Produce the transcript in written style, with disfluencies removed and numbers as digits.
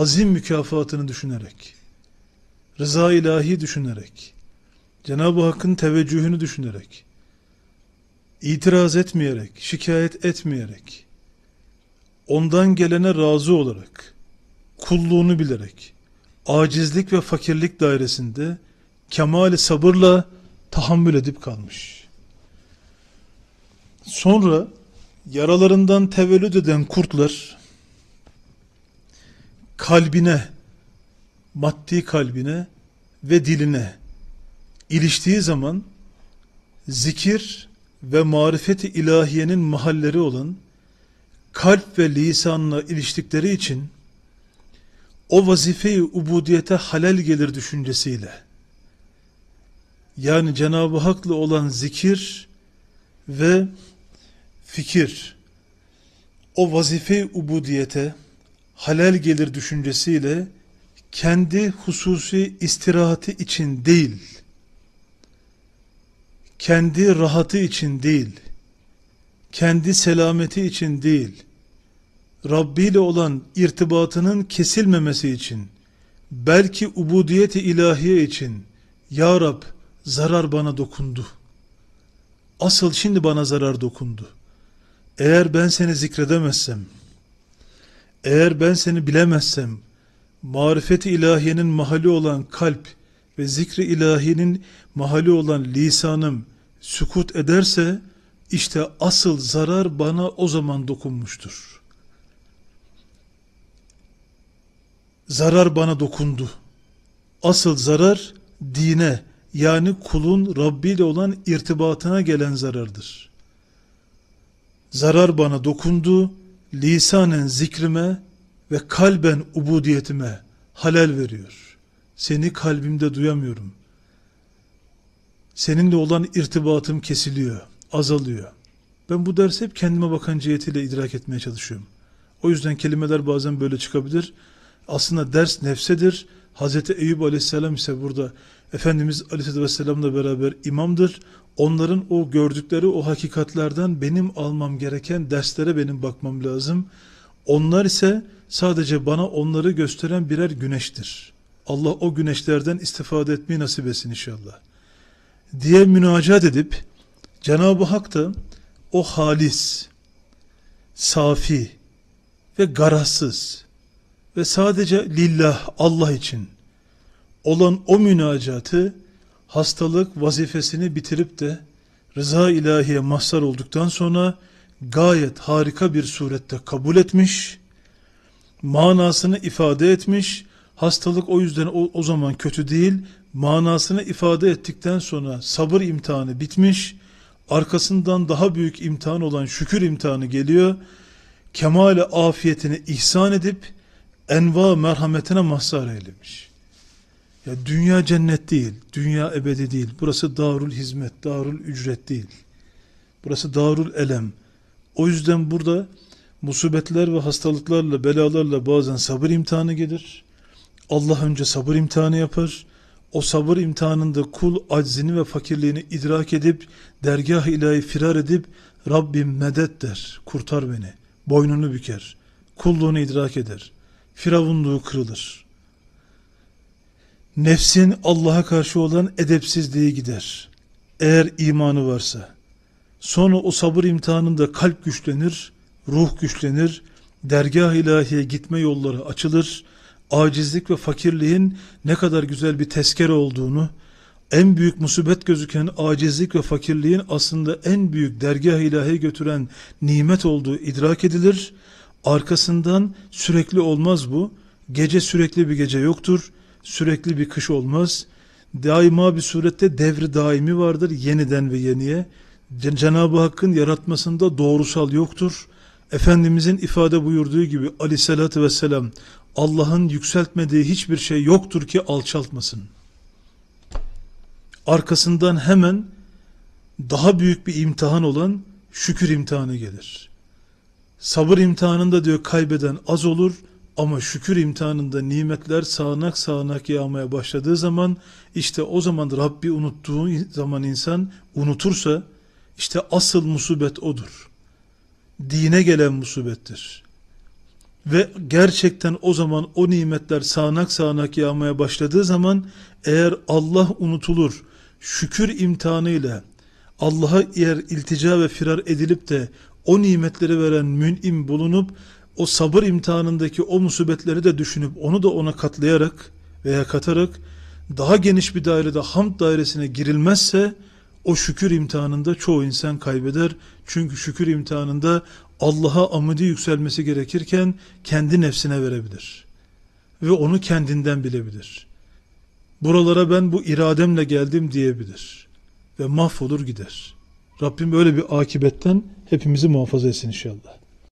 azim mükafatını düşünerek, rıza ilahi düşünerek, Cenab-ı Hakk'ın teveccühünü düşünerek, itiraz etmeyerek, şikayet etmeyerek, ondan gelene razı olarak, kulluğunu bilerek, acizlik ve fakirlik dairesinde kemal-i sabırla tahammül edip kalmış. Sonra yaralarından tevellüt eden kurtlar kalbine, maddi kalbine ve diline iliştiği zaman zikir ve marifeti ilahiyenin mahalleri olan kalp ve lisanla iliştikleri için o vazife-i ubudiyete halel gelir düşüncesiyle, yani Cenab-ı Hak'la olan zikir ve fikir o vazife-i ubudiyete halel gelir düşüncesiyle kendi hususi istirahati için değil, kendi rahatı için değil, kendi selameti için değil, Rabbi ile olan irtibatının kesilmemesi için, belki ubudiyeti ilahiye için, Ya Rab zarar bana dokundu, asıl şimdi bana zarar dokundu, eğer ben seni zikredemezsem, eğer ben seni bilemezsem, marifeti ilahiyenin mahalli olan kalp ve zikri ilahiyenin mahalli olan lisanım sükut ederse, işte asıl zarar bana o zaman dokunmuştur. Zarar bana dokundu. Asıl zarar dine, yani kulun Rabbi ile olan irtibatına gelen zarardır. Zarar bana dokundu, lisanen zikrime ve kalben ubudiyetime halel veriyor. Seni kalbimde duyamıyorum. Seninle olan irtibatım kesiliyor, azalıyor. Ben bu dersi hep kendime bakan cihetiyle idrak etmeye çalışıyorum. O yüzden kelimeler bazen böyle çıkabilir. Aslında ders nefsedir. Hz. Eyüp aleyhisselam ise burada Efendimiz aleyhisselatü vesselamla beraber imamdır. Onların o gördükleri o hakikatlerden benim almam gereken derslere benim bakmam lazım. Onlar ise sadece bana onları gösteren birer güneştir. Allah o güneşlerden istifade etmeyi nasip etsin inşallah diye münacat edip Cenab-ı Hak da o halis, safi ve garazsız ve sadece lillah, Allah için olan o münacatı, hastalık vazifesini bitirip de rıza ilahiye mahzar olduktan sonra gayet harika bir surette kabul etmiş, manasını ifade etmiş. Hastalık o yüzden o zaman kötü değil, manasını ifade ettikten sonra sabır imtihanı bitmiş, arkasından daha büyük imtihan olan şükür imtihanı geliyor. Kemale afiyetini ihsan edip enva merhametine mahzar eylemiş. Ya dünya cennet değil, dünya ebedi değil, burası darul hizmet, darul ücret değil, burası darul elem. O yüzden burada musibetler ve hastalıklarla, belalarla bazen sabır imtihanı gelir. Allah önce sabır imtihanı yapar. O sabır imtihanında kul aczini ve fakirliğini idrak edip dergah-ı ilahi firar edip Rabbim medet der, kurtar beni. Boynunu büker, kulluğunu idrak eder, firavunluğu kırılır. Nefsin Allah'a karşı olan edepsizliği gider, eğer imanı varsa. Sonra o sabır imtihanında kalp güçlenir, ruh güçlenir, dergah-ı ilahiye gitme yolları açılır. Acizlik ve fakirliğin ne kadar güzel bir tezkere olduğunu, en büyük musibet gözüken acizlik ve fakirliğin aslında en büyük dergah-ı ilahiye götüren nimet olduğu idrak edilir. Arkasından sürekli olmaz bu. Gece sürekli bir gece yoktur. Sürekli bir kış olmaz. Daima bir surette devri daimi vardır, yeniden ve yeniye. Cenab-ı Hakk'ın yaratmasında doğrusal yoktur. Efendimizin ifade buyurduğu gibi aleyhissalatü vesselam, Allah'ın yükseltmediği hiçbir şey yoktur ki alçaltmasın. Arkasından hemen daha büyük bir imtihan olan şükür imtihanı gelir. Sabır imtihanında diyor kaybeden az olur, ama şükür imtihanında nimetler sağanak sağanak yağmaya başladığı zaman, işte o zaman Rabbi unuttuğu zaman insan unutursa, işte asıl musibet odur. Dine gelen musibettir. Ve gerçekten o zaman o nimetler sağanak sağanak yağmaya başladığı zaman eğer Allah unutulur, şükür imtihanıyla Allah'a eğer iltica ve firar edilip de o nimetleri veren mün'im bulunup o sabır imtihanındaki o musibetleri de düşünüp onu da ona katlayarak veya katarak daha geniş bir dairede hamd dairesine girilmezse o şükür imtihanında çoğu insan kaybeder. Çünkü şükür imtihanında Allah'a amidi yükselmesi gerekirken kendi nefsine verebilir. Ve onu kendinden bilebilir. Buralara ben bu irademle geldim diyebilir. Ve mahvolur gider. Rabbim böyle bir akibetten hepimizi muhafaza etsin inşallah.